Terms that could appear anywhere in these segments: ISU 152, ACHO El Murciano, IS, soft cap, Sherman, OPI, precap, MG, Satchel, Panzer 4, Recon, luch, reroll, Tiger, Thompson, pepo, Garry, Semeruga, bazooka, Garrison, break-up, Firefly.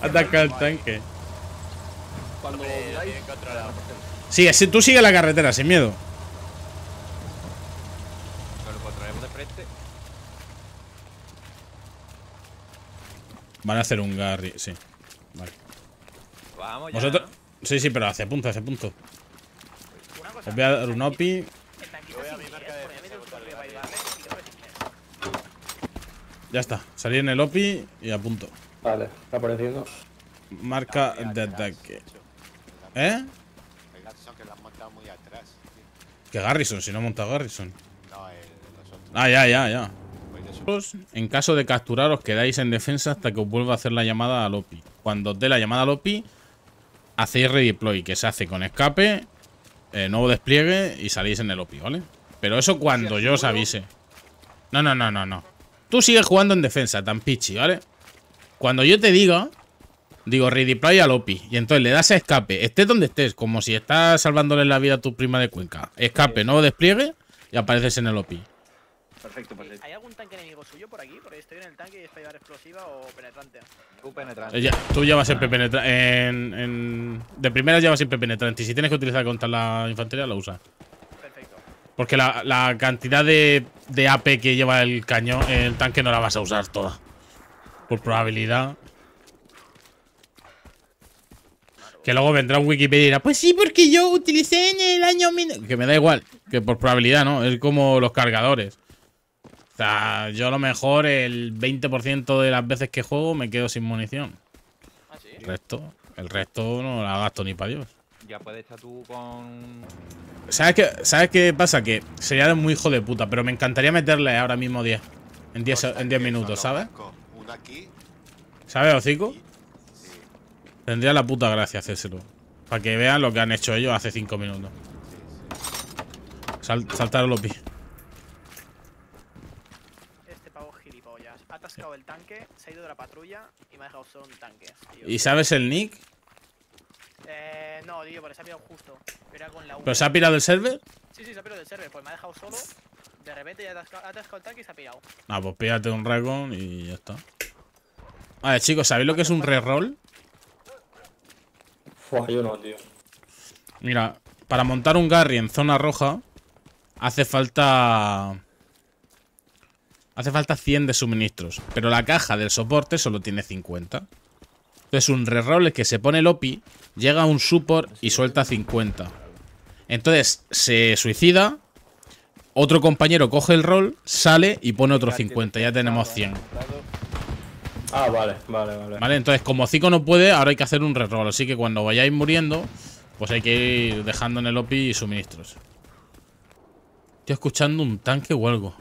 Ataca el tanque. Cuando voláis, sigue, sí, tú sigue la carretera sin miedo. Lo encontraremos de frente. Van a hacer un Garry, sí. Vale. Vamos ya. Vosotros... ¿no? Sí, sí, pero hacia punto, hacia punto. Os voy a dar un OPI. Ya está, salí en el OPI y a punto. Vale, está apareciendo. Marca de ataque. ¿Eh? El Garrison, que lo han montado muy atrás. ¿Qué Garrison? Si no ha montado Garrison. No, nosotros. Ah, ya. En caso de capturar, os quedáis en defensa hasta que os vuelva a hacer la llamada al OPI. Cuando os dé la llamada al OPI, hacéis redeploy, que se hace con escape, nuevo despliegue y salís en el OPI, ¿vale? Pero eso cuando yo os avise. No. Tú sigues jugando en defensa, tan pichi, ¿vale? Cuando yo te diga, digo redeploy al OPI. Y entonces le das a escape, estés donde estés, como si estás salvándole la vida a tu prima de Cuenca. Escape, nuevo despliegue y apareces en el OPI. Perfecto, perfecto. ¿Hay algún tanque enemigo suyo por aquí? Porque estoy en el tanque y estoy a llevar explosiva o penetrante. Tú penetrante. Tú llevas siempre penetrante. De primera llevas siempre penetrante. Y si tienes que utilizar contra la infantería, la usas. Perfecto. Porque la cantidad de AP que lleva el cañón, el tanque no la vas a usar toda. Por probabilidad. Que luego vendrá un Wikipedia y dirá, pues sí, porque yo utilicé en el año... Que me da igual. Que por probabilidad, ¿no? Es como los cargadores. O sea, yo a lo mejor el 20% de las veces que juego me quedo sin munición. ¿Ah, sí? El resto no la gasto ni para Dios. Ya puedes estar tú con... ¿Sabes qué pasa? Que sería de muy hijo de puta, pero me encantaría meterle ahora mismo 10. En 10 minutos, ¿sabes? ¿Sabes, hocico? Sí. Tendría la puta gracia hacérselo. Para que vean lo que han hecho ellos hace 5 minutos. Saltar a los pies. Atascado el tanque, se ha ido de la patrulla y me ha dejado solo un tanque. Tío. ¿Y sabes el nick? No, tío, porque se ha pirado justo. ¿Pero se ha pirado del server? Sí, se ha pirado del server, pues me ha dejado solo. De repente ya ha atascado el tanque y se ha pirado. Ah, pues pídate un Recon y ya está. Vale, chicos, ¿sabéis lo que es un reroll? Yo no, tío. Mira, para montar un Garry en zona roja hace falta... Hace falta 100 de suministros, pero la caja del soporte solo tiene 50. Entonces un reroll es que se pone el OPI, llega a un support y suelta 50. Entonces se suicida, otro compañero coge el roll, sale y pone otros 50. Ya tenemos 100. Ah, vale. Vale, entonces como Zico no puede, ahora hay que hacer un reroll. Así que cuando vayáis muriendo, pues hay que ir dejando en el OPI suministros. Estoy escuchando un tanque o algo.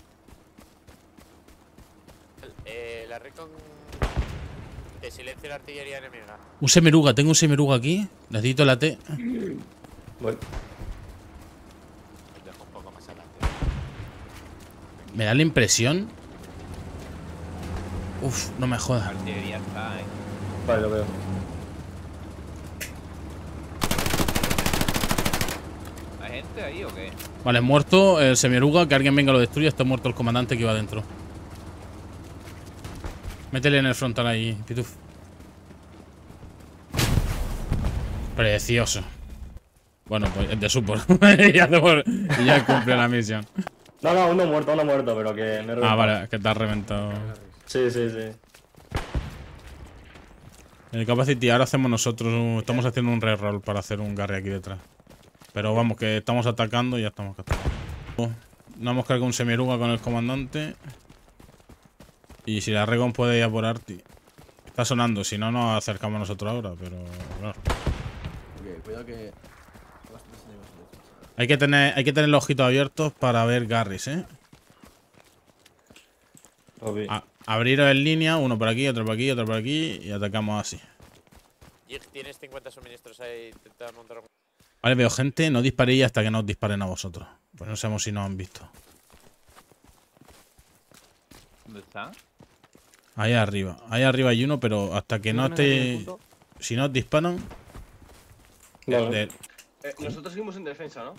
Silencio la artillería enemiga. Un Semeruga, tengo un Semeruga aquí. Necesito la T. Voy. Me da la impresión. Uf, no me jodas. Artillería está, Vale, lo veo. ¿Hay gente ahí o qué? Vale, muerto el Semeruga, que alguien venga lo destruya. Está muerto el comandante que iba adentro. Métele en el frontal ahí, pituf. Precioso. Bueno, pues de support. ya cumple la misión. No, uno muerto, pero que me he reventado. Ah, vale, que te has reventado. Sí. El Capacity, ahora hacemos nosotros. Estamos haciendo un reroll para hacer un Garry aquí detrás. Pero vamos, que estamos atacando y ya estamos capturando. No hemos cargado un Semeruga con el comandante. Y si la Recon puede ir a por Arti. Está sonando, si no nos acercamos nosotros ahora, pero claro. Ok, cuidado que... Hay que tener los ojitos abiertos para ver Garrys, ¿eh? Okay. Abriros en línea, uno por aquí, otro por aquí, otro por aquí y atacamos así. Tienes 50 suministros ahí, intenta montar algún... Vale, veo gente, no disparéis hasta que no os disparen a vosotros. Pues no sabemos si nos han visto. ¿Dónde está? Ahí arriba hay uno, pero hasta que no esté... Si no os disparan... Nosotros seguimos en defensa, ¿no?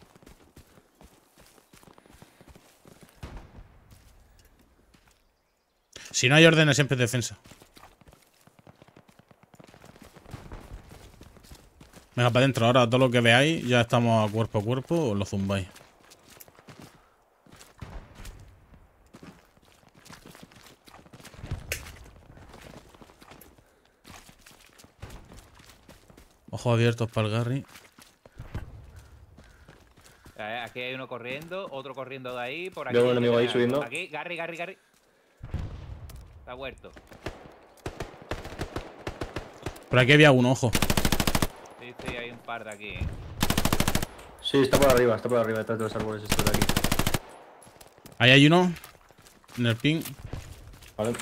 Si no hay órdenes, siempre es defensa. Venga, para adentro. Ahora todo lo que veáis, ya estamos a cuerpo, os lo zumbáis. Ojos abiertos para el Garry. Aquí hay uno corriendo, otro corriendo de ahí, por aquí. Veo un enemigo ahí subiendo. Aquí, Garry. Está muerto. Por aquí había un ojo. Sí, hay un par de aquí, ¿eh? Sí, está por arriba, detrás de los árboles estos de aquí. Ahí hay uno. En el ping. Vale.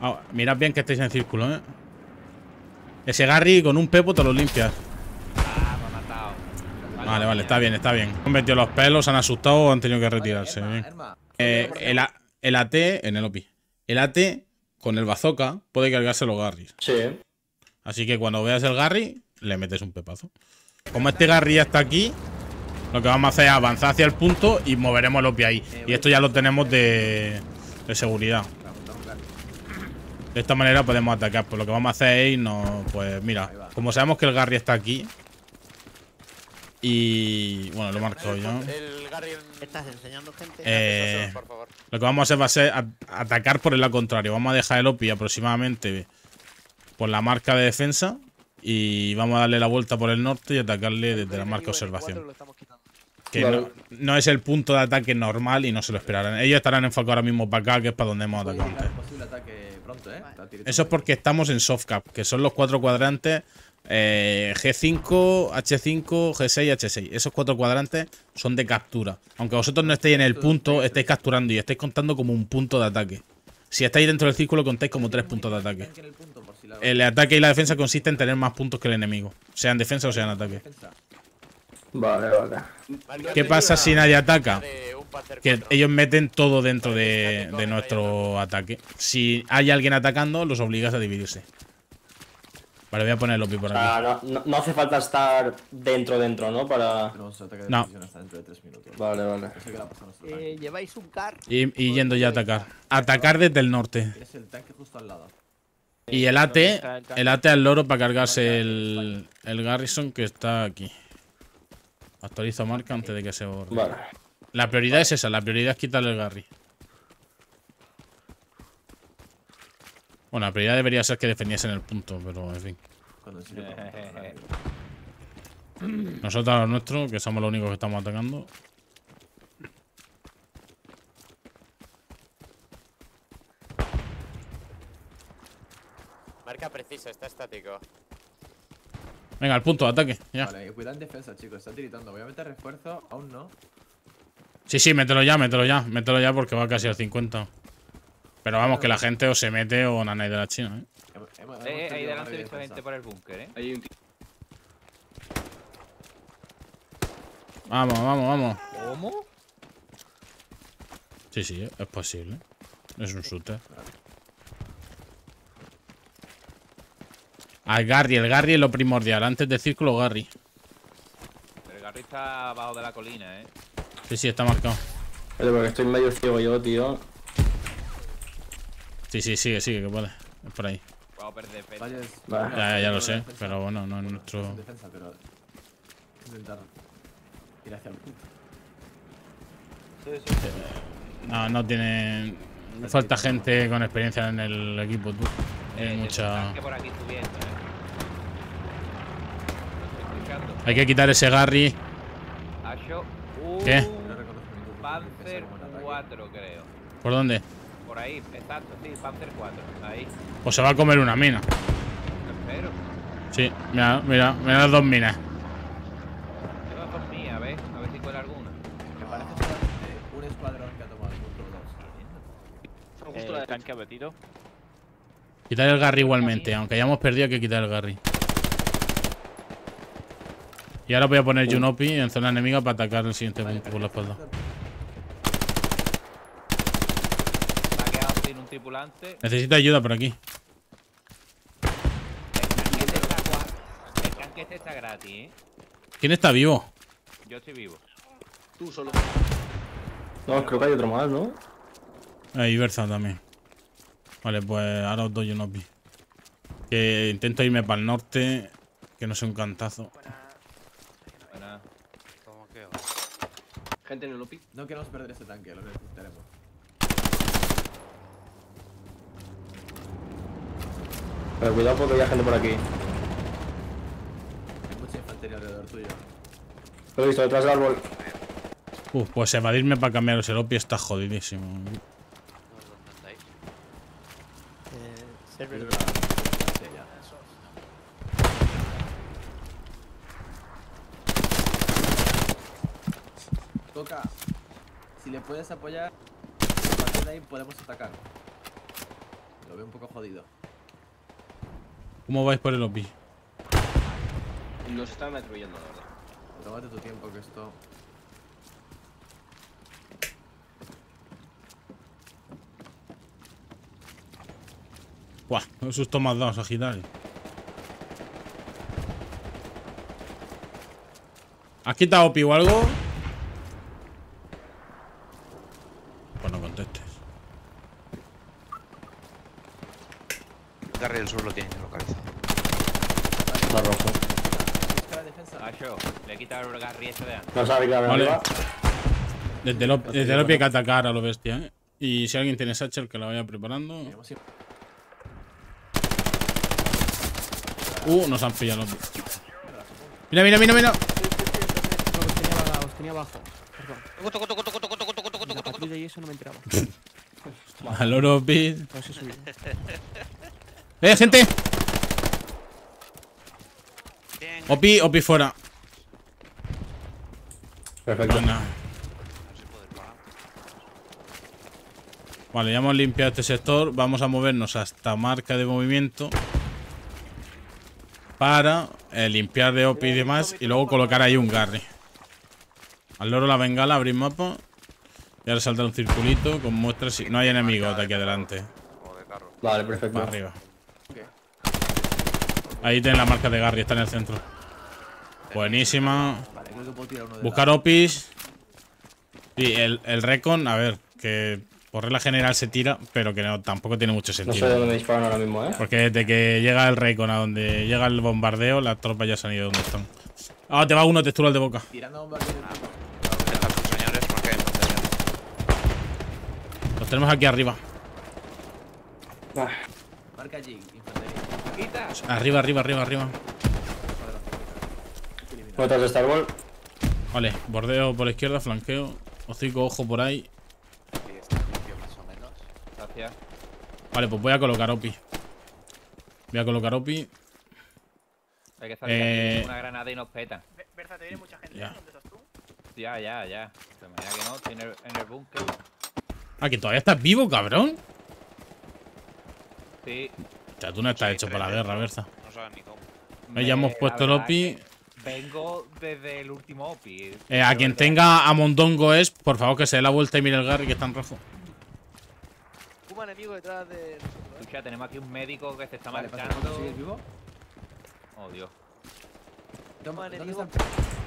Ah, mirad bien que estáis en círculo, ¿eh? Ese Garry con un pepo te lo limpias. Ah, me ha matado. Vale, está bien. Han metido los pelos, han asustado o han tenido que retirarse. Oye, Erma. El AT en el OPI. El AT con el bazooka puede cargarse los Garry. Sí. Así que cuando veas el Garry, le metes un pepazo. Como este Garry ya está aquí, lo que vamos a hacer es avanzar hacia el punto y moveremos el OPI ahí. Y esto ya lo tenemos de seguridad. De esta manera podemos atacar. Pues lo que vamos a hacer es irnos. Pues mira, como sabemos que el Garry está aquí. Y bueno, lo marco yo. El Garry, ¿estás enseñando gente? Por favor. Lo que vamos a hacer va a ser atacar por el lado contrario. Vamos a dejar el OPI aproximadamente por la marca de defensa. Y vamos a darle la vuelta por el norte y atacarle desde la marca observación. Que no es el punto de ataque normal y no se lo esperarán. Ellos estarán enfocados ahora mismo para acá, que es para donde hemos atacado antes. Pronto, ¿eh? Eso es porque estamos en soft cap, que son los cuatro cuadrantes G5, H5, G6, H6. Esos cuatro cuadrantes son de captura. Aunque vosotros no estéis en el punto, estáis capturando y estáis contando como un punto de ataque. Si estáis dentro del círculo, contáis como 3 puntos de ataque. El ataque y la defensa consiste en tener más puntos que el enemigo, sea en defensa o sea en ataque. Vale. ¿Qué pasa si nadie ataca? Que ellos meten todo dentro de nuestro ataque. Si hay alguien atacando, los obligas a dividirse. Vale, voy a poner el OPI por aquí. No hace falta estar dentro, ¿no? Para... No. Vale. Lleváis un car. Y yendo ya a atacar. Atacar desde el norte. Y el AT al loro para cargarse el Garrison que está aquí. Actualizo marca antes de que se borre. Vale. La prioridad es esa, la prioridad es quitarle el Garry. Bueno, la prioridad debería ser que defendiesen el punto, pero en fin. Nosotros a los nuestros, que somos los únicos que estamos atacando. Marca precisa, está estático. Venga, al punto de ataque, ya. Vale, cuidado en defensa, chicos, está tiritando. Voy a meter refuerzo, aún no. Sí, mételo ya porque va casi al 50. Pero vamos, que la gente o se mete o nanay de la China, ¿eh? Ahí delante he visto gente por el búnker, ¿eh? Hay un... Vamos. ¿Cómo? Sí, es posible. Es un shooter. Al Garry, el Garry es lo primordial. Antes del círculo, Garry. Pero el Garry está abajo de la colina, ¿eh? Sí, está marcado. Vale, porque estoy medio ciego yo, tío. Sí, sigue, que vale. Es por ahí. Vamos a perder defensa. Vale. Ya lo sé, pero bueno, no es nuestro... defensa, pero... intentar ir hacia el punto. Sí. No tiene... Falta gente con experiencia en el equipo, tú. Hay mucha... Hay que quitar ese Garry. ¿Qué? Panzer 4, creo. ¿Por dónde? Por ahí, exacto, sí, Panzer 4. Ahí. Pues se va a comer una mina. ¿Tercero? Sí, mira las dos minas. Lleva dos mías, ¿ves? A ver si cuela alguna. Me parece solamente un escuadrón que ha tomado el punto 2. Justo el tanque abatido. Quitar el Garry igualmente, aunque hayamos perdido, hay que quitar el Garry. Y ahora voy a poner Junopi en zona enemiga para atacar el siguiente punto por la espalda. Me ha quedado sin un tripulante. Necesito ayuda por aquí. El tanquete está gratis, ¿eh? ¿Quién está vivo? Yo estoy vivo. Tú solo. No, creo que hay otro más, ¿no? Ahí Versa también. Vale, pues ahora os doy un OPI. Que intento irme para el norte, que no sea un cantazo. Gente en el OPI. No queremos perder ese tanque, lo necesitaremos. Pero cuidado porque hay gente por aquí. Hay mucha infantería alrededor tuyo. Lo he visto, detrás del árbol. Pues evadirme para cambiaros el OPI está jodidísimo. Toca. Si le puedes apoyar, a partir de ahí podemos atacar. Lo veo un poco jodido. ¿Cómo vais por el OPI? Nos están atribuyendo, la verdad. Tómate tu tiempo que esto... Buah, un susto más dados a girar. ¿Has quitado OPI o algo? Pues no contestes. Garry del sur lo tiene localizado. Está rojo. ¿Busca la defensa? Asho, le quita el Garry ese de antes. No sabe que vale. Desde el OPI hay que atacar a lo bestia, eh. Y si alguien tiene Satchel que la vaya preparando. Nos han pillado. Mira, mira, mira, mira. Os tenía abajo. A partir de ahí eso no me enteraba. Al oro, pit. Gente. Opi, Opi fuera. Perfecto. Buena. Vale, ya hemos limpiado este sector. Vamos a movernos hasta marca de movimiento. Para limpiar de OPI y demás. Y luego colocar ahí un Garry. Al loro la bengala, abrir mapa. Y ahora saldrá un circulito con muestras. Si no hay enemigos de aquí adelante. Vale, perfecto. Para arriba. Ahí tienen la marca de Garry, está en el centro. Buenísima. Buscar OPIs. Y el Recon, a ver, que por regla general se tira, pero que no, tampoco tiene mucho sentido. No sé de dónde disparan ahora mismo, ¿eh? Porque desde que llega el Recon a donde llega el bombardeo, las tropas ya se han ido donde están. Ah, te va uno textural de boca. Tirando bombardeo. Los tenemos aquí arriba. Marca allí, infantería. Arriba, arriba, arriba, arriba. Botas de Star Wars. Vale, bordeo por la izquierda, flanqueo. Hocico, ojo por ahí. Vale, pues voy a colocar OPI. Voy a colocar OPI. Hay que estar una granada y nos peta. Berza, te viene mucha gente. Ya. ¿Dónde estás tú? Ya. De manera que no, estoy en el búnker. Ah, que todavía estás vivo, cabrón. Sí. O sea, tú no estás hecho para la guerra, Berza. No sabes ni cómo. Ya hemos puesto el OPI. Vengo desde el último OPI. A quien tenga a Mondongo es, por favor, que se dé la vuelta y mire el Garry que está en rojo. Enemigo detrás de nosotros. Escucha, tenemos aquí un médico que se está marchando. ¿Sigues vivo? Oh, Dios. Toma enemigo.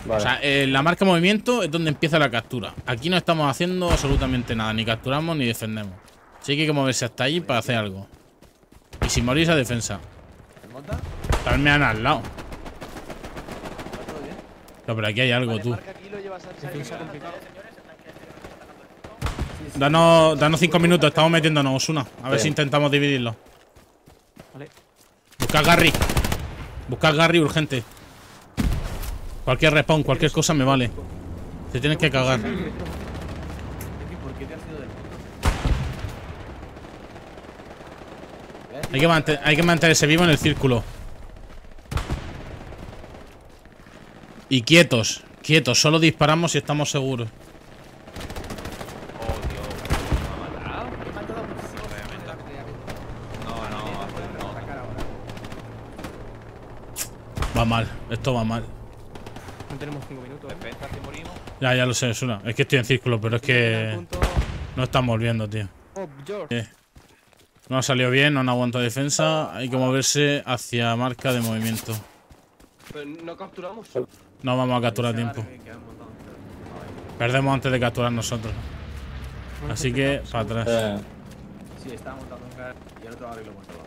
Vale. O sea, la marca movimiento es donde empieza la captura. Aquí no estamos haciendo absolutamente nada. Ni capturamos ni defendemos. Así que hay que moverse hasta allí para hacer algo. Y sin morir esa defensa. ¿Te monta? Estarme al lado. ¿Todo bien? No, pero aquí hay algo, vale, tú. Danos 5 minutos, estamos metiéndonos una. A ver si intentamos dividirlo. Vale. Buscar Garry urgente. Cualquier respawn, cualquier cosa me vale. Te tienes que cagar. Hay que mantenerse vivo en el círculo. Y quietos, quietos. Solo disparamos si estamos seguros. Va mal, esto va mal. No tenemos 5 minutos. Ya lo sé, Suna. Es que estoy en círculo, pero es que no estamos viendo, tío. No ha salido bien, no han aguantado defensa. Hay que moverse hacia marca de movimiento. ¿No capturamos? No vamos a capturar a tiempo. Perdemos antes de capturar nosotros. Así que, para atrás. Sí, estaba montando un carro y el otro ahora lo montaba.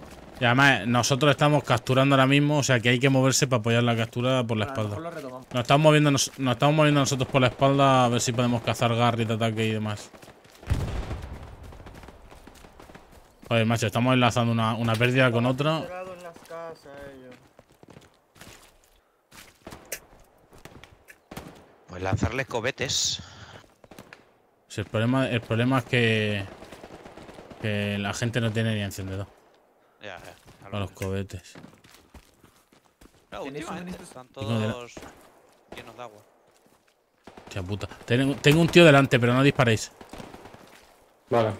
Y además, nosotros estamos capturando ahora mismo, o sea que hay que moverse para apoyar la captura por la espalda. Nos estamos moviendo nosotros por la espalda a ver si podemos cazar Garry de ataque y demás. Joder, macho, estamos enlazando una pérdida con otra. En las casas, pues lanzarles cohetes. Si el problema es que la gente no tiene ni encendedor. Ya. A los cohetes. No, últimamente están todos llenos de agua. Hostia puta. Tengo un tío delante, pero no disparéis. Vale.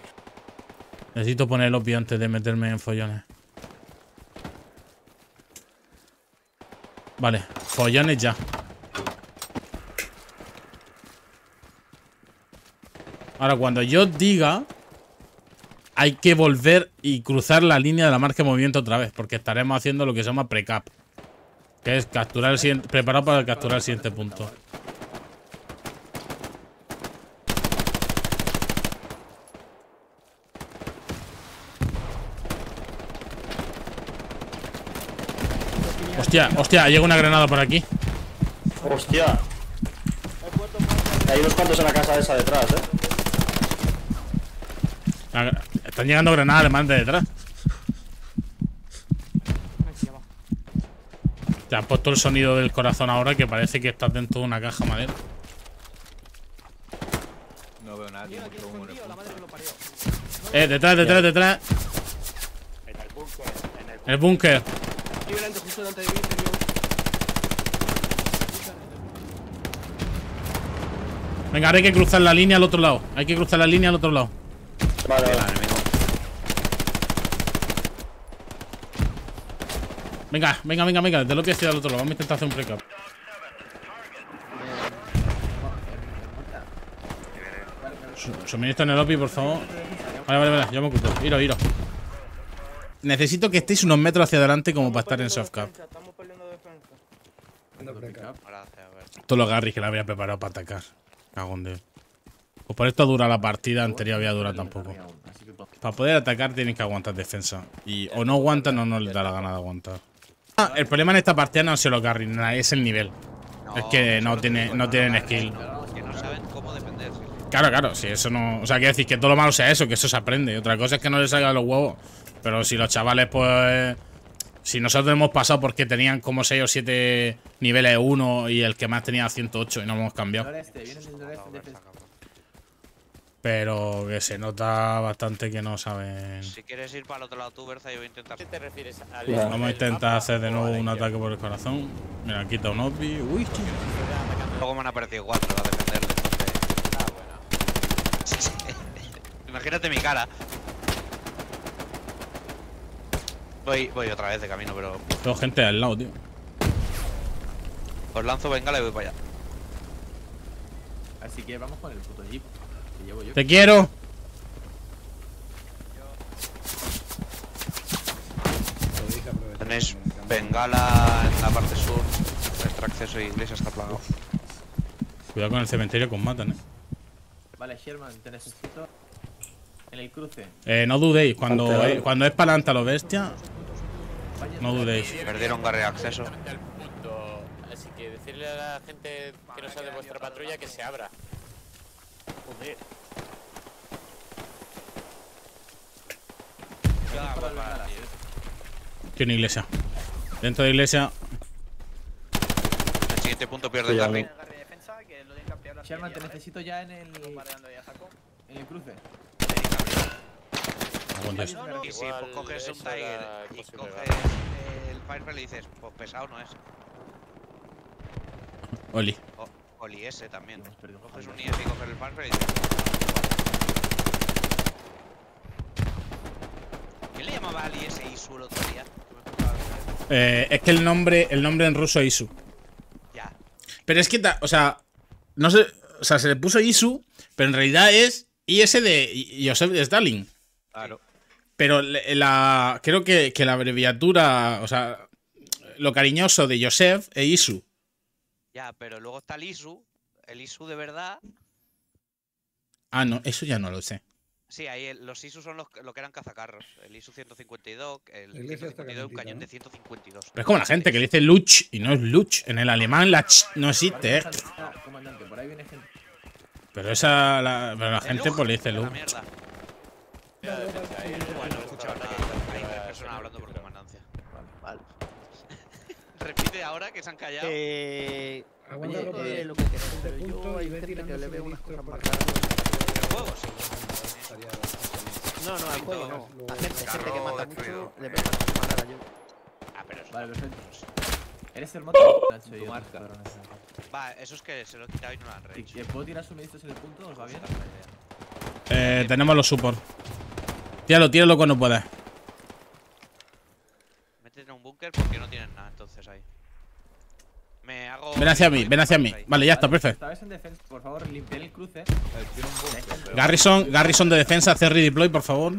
Necesito poner el OPI antes de meterme en follones. Vale, follones ya. Ahora, cuando yo diga, hay que volver y cruzar la línea de la marca de movimiento otra vez, porque estaremos haciendo lo que se llama precap, que es capturar el siguiente, preparar para capturar el siguiente punto. Hostia, llega una granada por aquí. Hostia. Hay unos cuantos en la casa esa detrás, Están llegando granadas alemanas de detrás. Te has puesto el sonido del corazón ahora que parece que estás dentro de una caja madera. No veo nada. Detrás. En el búnker. Venga, ahora hay que cruzar la línea al otro lado. Vale. Venga. Desde lo que estoy al otro lado. Vamos a intentar hacer un break-up. Suministro en el OPI, por favor. Vale. Yo me oculto. Iros. Necesito que estéis unos metros hacia adelante como para estar en soft cap. Todos los Garrys que la había preparado para atacar. Cagón de. Pues por esto dura la partida anterior, había durado tampoco. Para poder atacar tienes que aguantar defensa. Y o no aguantan o no les da la gana de aguantar. El problema en esta partida no son los Garrys, es el nivel. Es que no tienen skill. Claro, si eso no. O sea, quiero decir que todo lo malo sea eso, que eso se aprende. Otra cosa es que no les salga de los huevos. Pero si los chavales, pues. Si nosotros hemos pasado porque tenían como 6 o 7 niveles 1 y el que más tenía 108 y no hemos cambiado. Pero que se nota bastante que no saben. Si quieres ir para el otro lado tú, Berza, yo voy a intentar. ¿Qué te refieres? Vamos a intentar hacer de nuevo un ataque por el corazón. Mira, quita un OPI. Uy, chico. Luego me han aparecido 4, va a defender. Ah, bueno. Imagínate mi cara. Voy otra vez de camino, pero. Tengo gente al lado, tío. Os lanzo bengala y voy para allá. Así que vamos con el puto jeep. Que llevo yo. ¡Te quiero! Tenéis bengala en la parte sur. Nuestro acceso a iglesia está plagado. Cuidado con el cementerio que os matan, Vale, Sherman, te necesito. En el cruce. No dudéis, cuando es para adelante a lo bestia. No dudéis. Perdieron Garry acceso. Así que decirle a la gente que no sea de vuestra patrulla que se abra. Joder. Tiene iglesia. Dentro de iglesia. El siguiente punto pierde Garry. Sherman, te necesito ya en el. En el cruce. Y si pues coges un Tiger y coges el Firefly y dices, pues pesado no es. Oli S también. Coges un IS y coges el Firefly y dices. ¿Quién le llamaba al IS ISU el otro día? Es que el nombre en ruso es ISU. Ya. Pero es que, o sea, no sé, o sea, se le puso ISU, pero en realidad es IS de Joseph Stalin. Claro. Pero creo que la abreviatura, o sea, lo cariñoso de Joseph es ISU. Ya, pero luego está el ISU de verdad. Ah, no, eso ya no lo sé. Sí, ahí los ISU son lo que eran cazacarros. El ISU 152, el 152 un cañón de 152. Pero es como la gente que le dice luch y no es luch. En el alemán la ch no existe, ¿eh? Comandante, por ahí viene gente. Pero esa la gente pues le dice luch. Bueno, escucha, hay tres personas hablando por comandancia. Vale. Repite ahora que se han callado. Aguanta lo que quieras, pero yo hay gente que le veo unas cosas más raras. ¿El juego? Sí. No, no, al juego no. La gente que mata mucho le pega a matar a yo. Ah, pero eso. Vale, perfecto. Eres el moto, Nacho, y marca. Va, eso es que se lo he quitado y no lo han reído. ¿Y puedo tirar suministros en el punto? ¿Os va bien? Tenemos los support. Tíralo cuando puedas. Métete en un búnker porque no tienen nada, entonces ahí. Me hago. Ven hacia mí. Vale, ya está, perfecto. Por favor, limpiar el cruce. Garrison de defensa, hacer redeploy, por favor.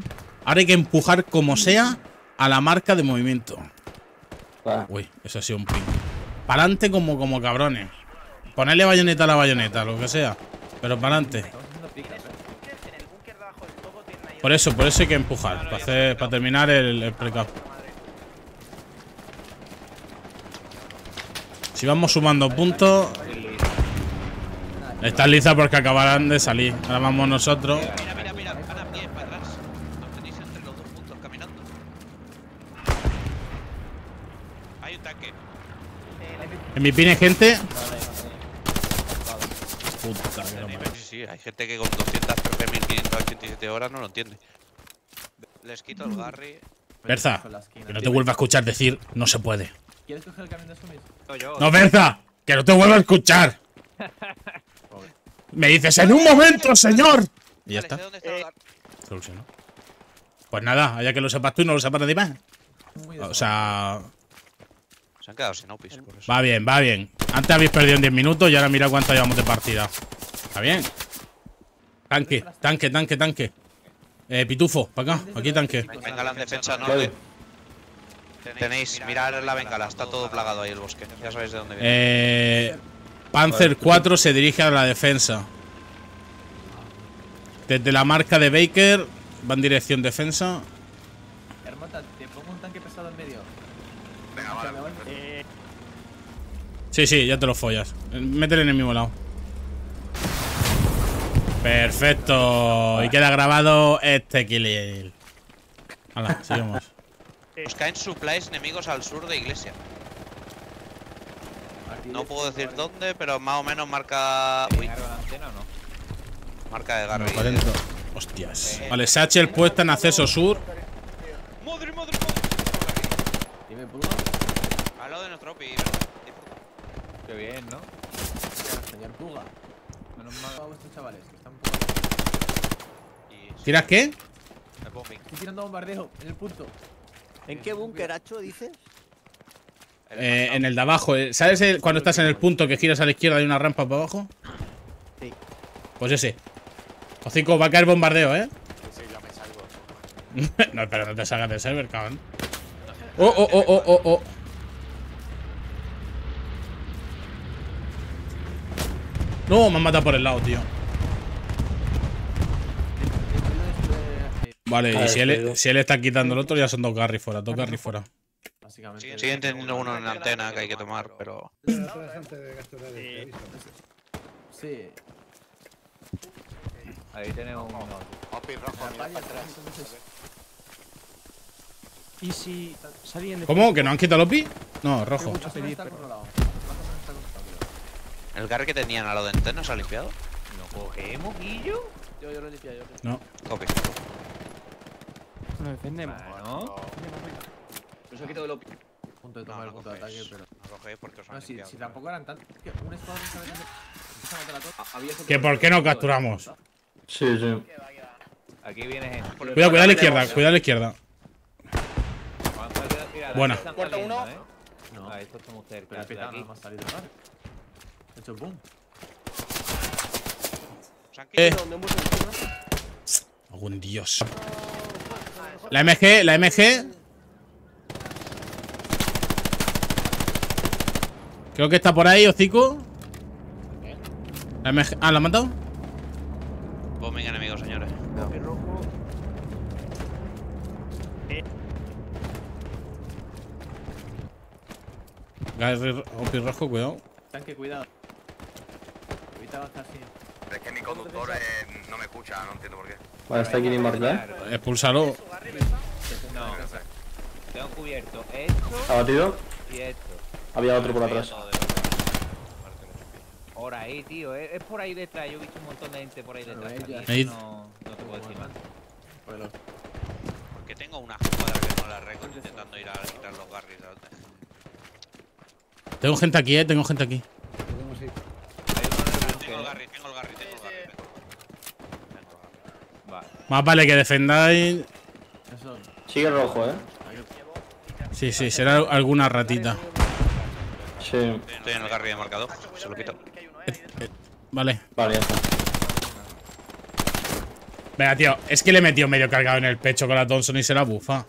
Ahora hay que empujar como sea a la marca de movimiento. Uy, eso ha sido un ping. Para adelante como cabrones. Ponerle bayoneta a la bayoneta, lo que sea. Pero para adelante. Por eso hay que empujar. Para terminar el precap. Si vamos sumando puntos. Está lista porque acabarán de salir. Ahora vamos nosotros. Mira, para pie, para atrás. Nos tenéis entre los dos puntos caminando. Hay un tanque. En mi pin hay gente. Puta que no me... Sí, hay gente que con 200 PP 1587 horas no lo entiende. Les quito el Garry. Berza, que no te vuelva a escuchar decir no se puede. ¿Quieres coger el camión de Summit? No, Berza, que no te vuelva a escuchar. Me dices, en un momento, señor. Y ya está. Solucionó. Pues nada, allá que lo sepas tú y no lo sepas nadie más. O sea… Se han quedado sin opis, por eso. Va bien. Antes habéis perdido en 10 minutos y ahora mira cuánto llevamos de partida. Está bien. Tanque. Pitufo, para acá. Aquí tanque. Venga, la defensa norte. Tenéis, mirar la bengala. Está todo plagado ahí el bosque. Ya sabéis de dónde viene. Panzer 4 se dirige a la defensa. Desde la marca de Baker va en dirección defensa. Hermota, te pongo un tanque pesado en medio. Venga, vale. Sí, ya te lo follas. Métele en el mismo lado. Perfecto. Y queda grabado este kill. Hala, seguimos. Nos caen supplies enemigos al sur de iglesia. No puedo decir dónde, pero más o menos marca. Uy. Marca de Garry. Hostias. Vale, Satchel puesta en acceso sur. Madre. Al lado de nuestro OPI. Qué bien, ¿no? Señor Puga. Menos mal a vuestros chavales, que están pugados. ¿Tiras qué? Estoy tirando bombardeo en el punto. ¿En qué búnker, Hacho, dices? En el de abajo. ¿Sabes cuando estás en el punto que giras a la izquierda y hay una rampa para abajo? Sí. Pues ese. Hocico, va a caer bombardeo, ¿eh? Sí, ya me salgo. No, pero no te salgas del server, cabrón. Oh. No, me han matado por el lado, tío. Vale, y si él está quitando el otro, ya son dos Garry fuera. Siguen teniendo uno en antena que hay que tomar, pero… Sí. Ahí tenemos uno. ¿Y si salían de… ¿Cómo? ¿Que no han quitado el OPI? No, rojo. ¿El Garry que tenían a lo de antena se ha limpiado? ¿Lo cogemos, Guillo? Yo lo he limpiado. No. Copy. Nos defendemos, ¿no? Pues he quitado el OPI. Punto de tomar el punto de ataque, pero… No cogéis porque os han limpiado. Si tampoco eran tantos… ¿Que por qué no capturamos? Sí. Aquí viene gente. Cuidado a la izquierda. Buena. Puerta 1. No, esto estamos cerca. Hecho boom. Algún dios. La MG. Creo que está por ahí, hocico. La MG. Ah, ¿la han matado? Bombing enemigo, señores. copy rojo. Garry, OPI rojo, cuidado. Tanque, cuidado. Evita bajar, sí. Es que mi conductor no me escucha, no entiendo por qué. Vale, está aquí en inmortal. Expúlsalo. No, tengo cubierto esto. Abatido. Y esto. Había otro por atrás. Por ahí, tío, es por ahí detrás. Yo he visto un montón de gente por ahí detrás. No te puedo decir más. Porque tengo una jugada que no la recuerdo intentando ir a quitar los Garrys. Tengo gente aquí, tengo gente aquí. Tengo el Garry. Más vale que defendáis. Sigue rojo, Sí, sí, será alguna ratita. Sí. Estoy en el Garry de marcador, se lo quito. Vale. Vale, ya está. Venga, tío, es que le he metido medio cargado en el pecho con la Thompson y se la bufa.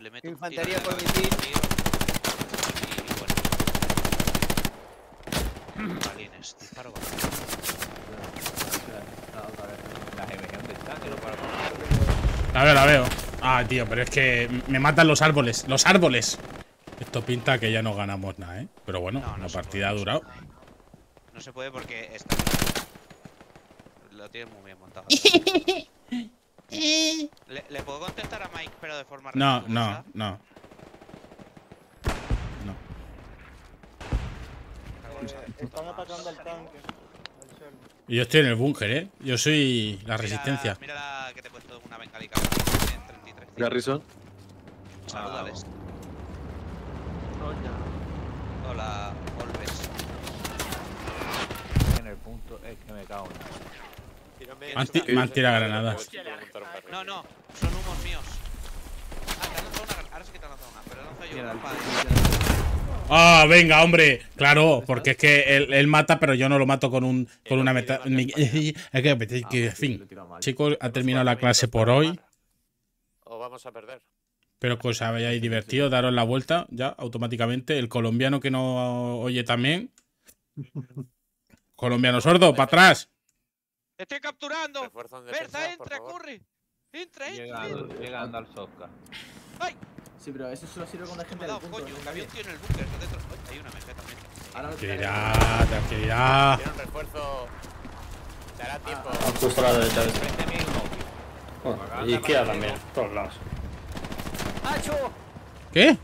Le meto infantería un tiro por mi tío. Y bueno. Balines, disparo con la veo. Ah, tío, pero es que me matan los árboles. ¡Los árboles! Esto pinta que ya no ganamos nada, Pero bueno, no, la partida ha durado. No se puede porque está... Lo tienes muy bien montado. ¿Le puedo contestar a Mike, pero de forma rápida? No. Están atacando al tanque. Yo estoy en el búnker, Yo soy la resistencia. Mira que te he puesto una bengalica en 33. Garrison. Saludales. Hola, Olves. En el punto es que me cago en... Me han tirado granadas. No, son humos míos. Ah, te han lanzado una. Ahora sí que te han lanzado una, pero lanzo yo una. Ah, venga, hombre. Claro, porque es que él mata, pero yo no lo mato con una meta. Es que, en fin. Chicos, ha terminado la clase por hoy. O vamos a perder. Espero que os hayáis divertido. Daros la vuelta ya, automáticamente. El colombiano que no oye también. Colombiano sordo, para atrás. Estoy capturando. Berta, entra, corre. Entra. Llegando al soft cap. ¡Ay! Sí, pero eso solo sirve con la gente del punto. Coño, había un tío en el búnker. Hay una mesa también. Tranquilidad, tranquilidad. Tiene un refuerzo. Dará tiempo. Justo a la derecha. Y izquierda también. Todos lados. ¡Hacho! ¿Qué?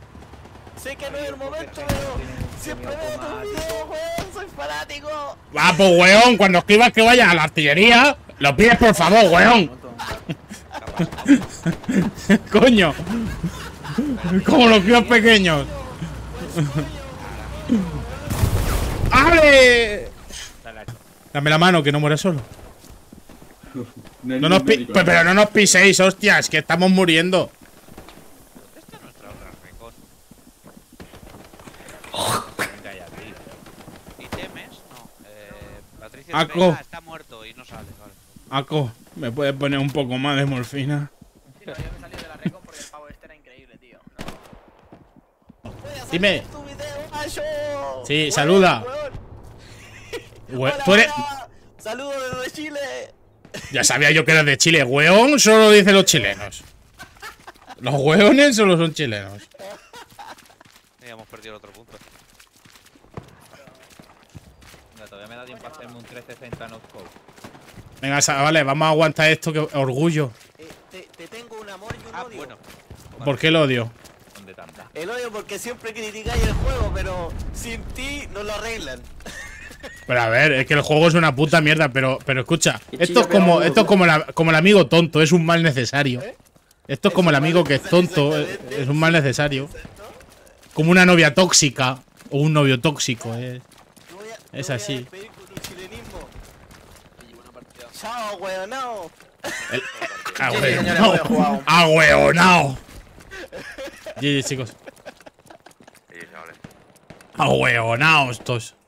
Sé que no es el momento, pero... Siempre veo tus videos, weón, soy fanático. Va, pues, weón, cuando escribas que vayas a la artillería, lo pides por favor, weón. Coño. Como los críos pequeños. ¡Ale! Dame la mano, que no muera solo. Pero no nos piséis, hostias, que estamos muriendo. Aco, está muerto y no sale, vale. Aco, ¿me puedes poner un poco más de morfina? Sí, no, yo me salí de la Recon porque el pavo este era increíble, tío. No. Dime. Tu video, macho. Sí, bueno, saluda. Bueno. Hola, hola. Saludos desde Chile. Ya sabía yo que eras de Chile, weón, solo dicen los chilenos. Los weones solo son chilenos. Ya hemos perdido el otro punto. Todavía me da tiempo a hacerme un 360 no-scope. Venga, vale, vamos a aguantar esto, que orgullo. Te tengo un amor y un odio. Bueno. ¿Por qué el odio? El odio porque siempre criticáis el juego, pero sin ti no lo arreglan. Pero a ver, es que el juego es una puta mierda, pero escucha, esto es como el amigo tonto, es un mal necesario. Esto es como el amigo que es tonto, es un mal necesario. Como una novia tóxica o un novio tóxico, Es así. Chao, hueonao. Ahueonao. GG, chicos. Ahueonao estos.